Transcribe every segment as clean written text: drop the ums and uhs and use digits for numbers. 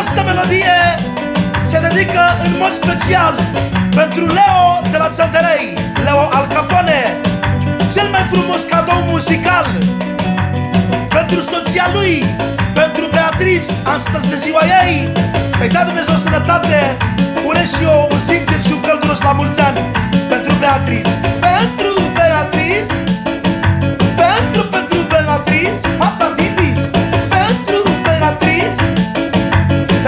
această melodie se dedică în mod special pentru Leo de la Tăndărei, Leo Al Capone, cel mai frumos cadou muzical. Pentru soția lui, pentru Beatrice, astăzi de ziua ei, să-i dea Dumnezeu sănătate, urez și eu un sincer și un călduros la mulți ani. Pentru Beatrice, pentru Beatrice, pentru Beatrice, fata divis, pentru Beatrice,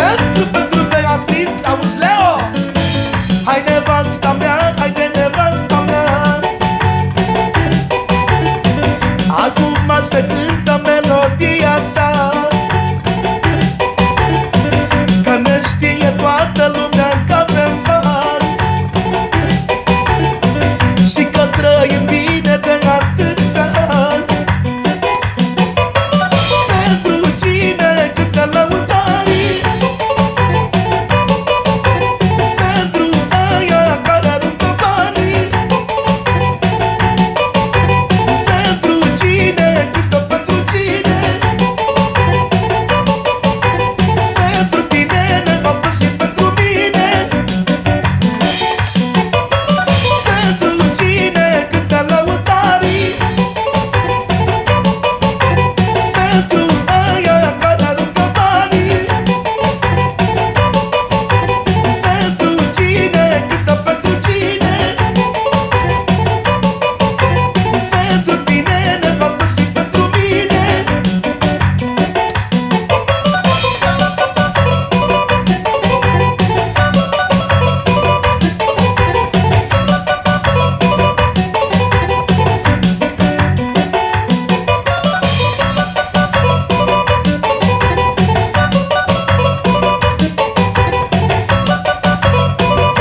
pentru Beatrice, auzi Leo, hai nevasta mea, hai de nevasta mea. Acum se cântă melodia ta, că ne știe toată lumea că avem bani și că trăim bine de atâția ani. Pentru cine cântă lăutarii, pentru aia care aruncă banii, pentru cine cântă, pentru cine, pentru tine, nevastă și pentru mine. Pentru cine cântă lăutarii, pentru aia care aruncă banii, pentru cine cântă, pentru cine, pentru tine, nevastă și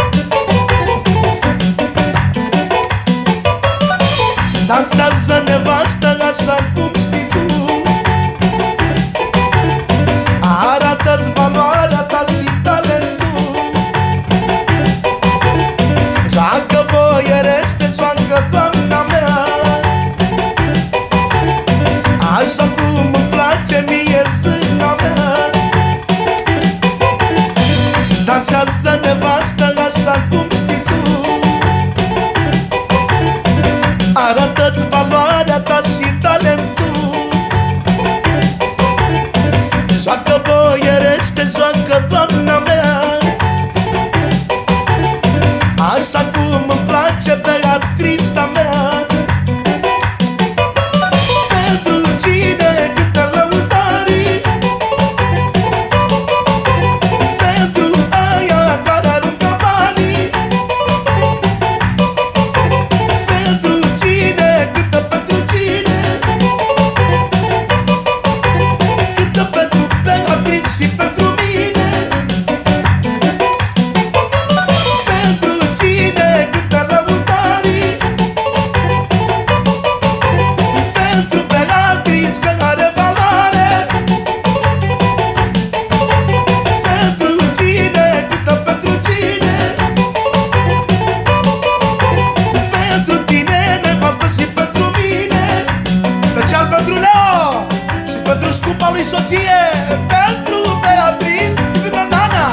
pentru mine. Dansează nevastă așa cum știi tu, arată-ți valoarea ta și talentul. Joacă boierește, joacă doamna mea, așa cum îmi place mie zâna mea. Dansează nevastă așa cum știi tu, arată-ți valoarea ta și talentul. Joacă boierește, joacă doamna mea, așa cum îmi place Beatrice-a mea. Pentru cine cântă lăutarii, pentru aia care aruncă banii, pentru cine cântă, pentru cine, cântă pentru Beatrice și pentru mine. Pentru cine cântă lăutarii, pentru Beatrice că are valoare, pentru cine cântă, pentru cine, pentru tine, nevastă și pentru mine. Special pentru Leo și pentru scumpa lui soție, pentru Beatrice, cântă Nana,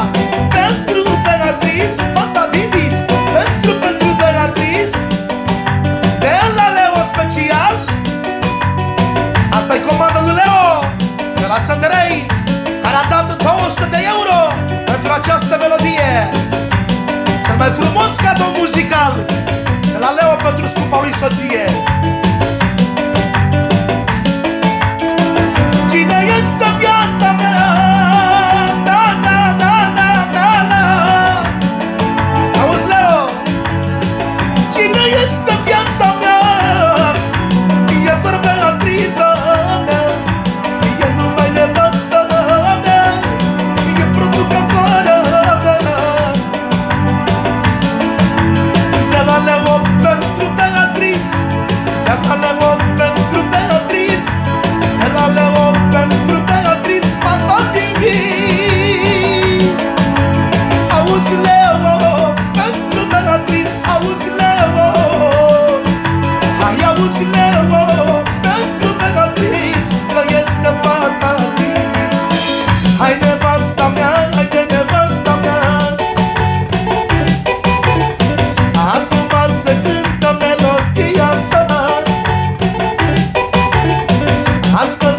pentru Beatrice, fata divis, pentru Beatrice, de la Leo special. Asta-i comanda lui Leo de la Tăndărei, care a dat 200 de euro pentru această melodie. Cel mai frumos cadou muzical de la Leo pentru scumpa lui soție. Cine este viața mea? Da, da, da, da, da, da. Auzi, Leo? Cine este viața mea? E doar Beatrice-a mea, e numai nevasta mea, e producătoarea mea. De la Leo pentru Beatrice, de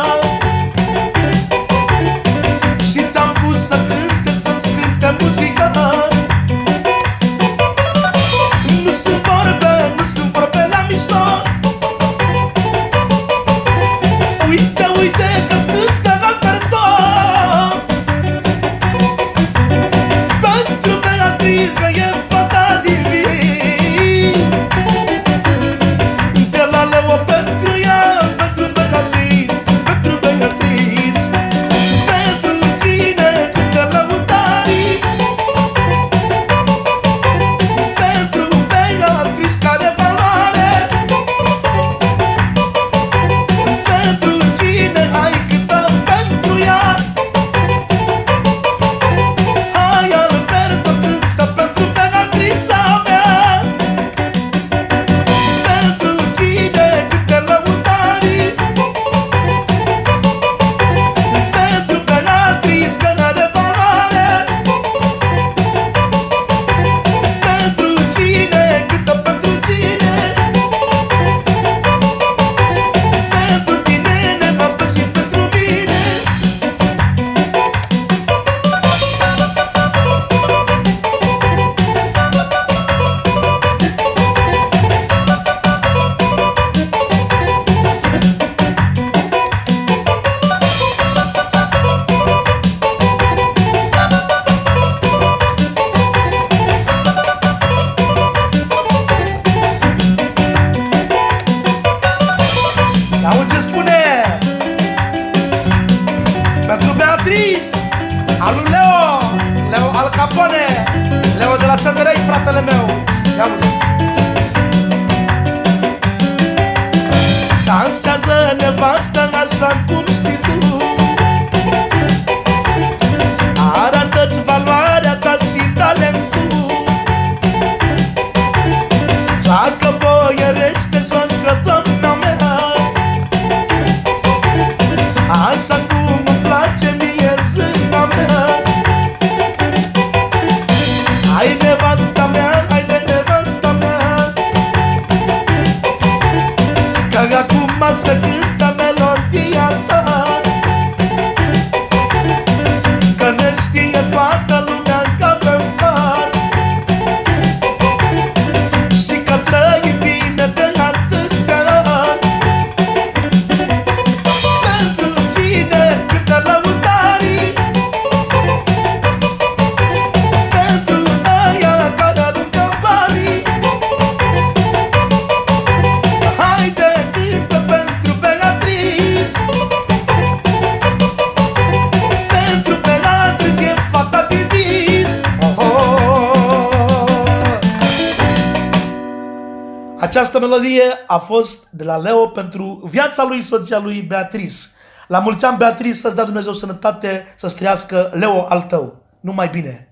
Și ți-am pus să cânte, să-ți cânte muzica. Nu sunt vorbe, nu sunt vorbe la mijloc. Uite, uite că-ți cântă repertoriu. Pentru Beatrice că e fata divis. De la Leo pentru ea, pentru Beatrice, pentru Beatrice. Pentru cine câte lăutari. Pentru Beatrice care valoare. Pentru cine ai câtă pentru ea. Hai Alberto cântă pentru Beatrice-a mea. Pentru cine câte lăutari. Pentru Beatrice că n-are valoare. Pentru cine câtă pentru cine. Pentru tine, nevastă și pentru mine. Auzi ce spune? Pentru Beatrice, al lui Leo, Leo Al Capone, Leo de la Tăndărei, fratele meu. Ia auzi. Dansează nevastă așa cum știi tu. Arată-ți valoarea ta și talentul. Joacă boierește, joacă doamna mea. Așa cum îmi place mie zâna mea. Hai nevasta mea, hai de nevasta mea. Că acum se cântă melodia ta. Că ne știe toată lumea că avem par. Și că trăim bine de atâția ani. Pentru cine cântă lăutarii. Pentru aia care aruncă banii. Haide cântă pentru Beatrice. Pentru Beatrice e fata divis. Această melodie a fost de la Leo pentru viața lui, soția lui Beatrice. La mulți ani, Beatrice, să-ți dea Dumnezeu sănătate, să-ți trăiască Leo al tău. Numai bine!